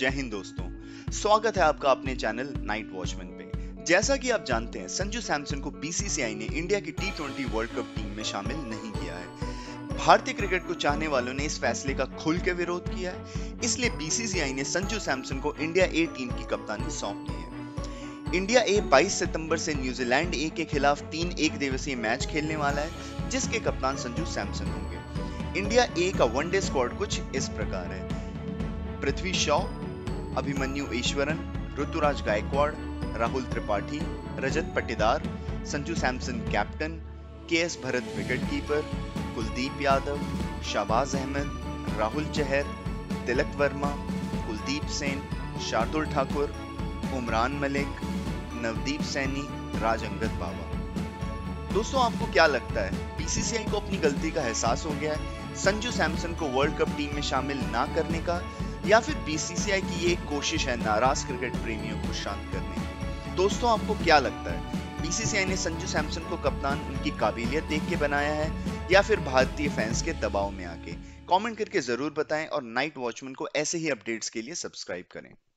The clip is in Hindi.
जय हिंद दोस्तों, स्वागत है आपका अपने चैनल नाइट वॉचमैन पे। जैसा कि आप जानते हैं, संजू सैमसन को बीसीसीआई ने इंडिया की टी20 वर्ल्ड कप टीम में शामिल नहीं किया है। भारतीय क्रिकेट को चाहने वालों ने इस फैसले का खुल के विरोध किया है, इसलिए बीसीसीआई ने संजू सैमसन को इंडिया ए टीम की कप्तानी सौंप दी है। इंडिया ए 22 सितंबर से न्यूजीलैंड ए के खिलाफ 3 एक-दिवसीय मैच खेलने वाला है, जिसके कप्तान संजू सैमसन होंगे। इंडिया ए का वनडे स्क्वाड कुछ इस प्रकार है: Prithvi Shaw, Abhimanyu Eswaran, Rituraj Gaekwad, Rahul Tripathi, Rajat Patidar, Sanju Samson captain, K S Bharat wicketkeeper, Kuldeep Yadav, Shahbaz Ahmed, Rahul Chahar, Tilak Varma, Kuldeep Sen, Shardul Thakur, Umran Malik, Navdeep Saini, Rajangad Bawa. दोस्तों, आपको क्या लगता है, बीसीसीआई को अपनी गलती का एहसास हो गया है संजू सैमसन को वर्ल्ड कप टीम में शामिल ना करने का, या फिर बीसीसीआई की ये कोशिश है नाराज क्रिकेट प्रेमियों को शांत करने की? दोस्तों, आपको क्या लगता है, बीसीसीआई ने संजू सैमसन को कप्तान उनकी काबिलियत देख के बनाया है या फिर भारतीय फैंस के दबाव में आके? कॉमेंट करके जरूर बताएं और नाइट वॉचमैन को ऐसे ही अपडेट्स के लिए सब्सक्राइब करें।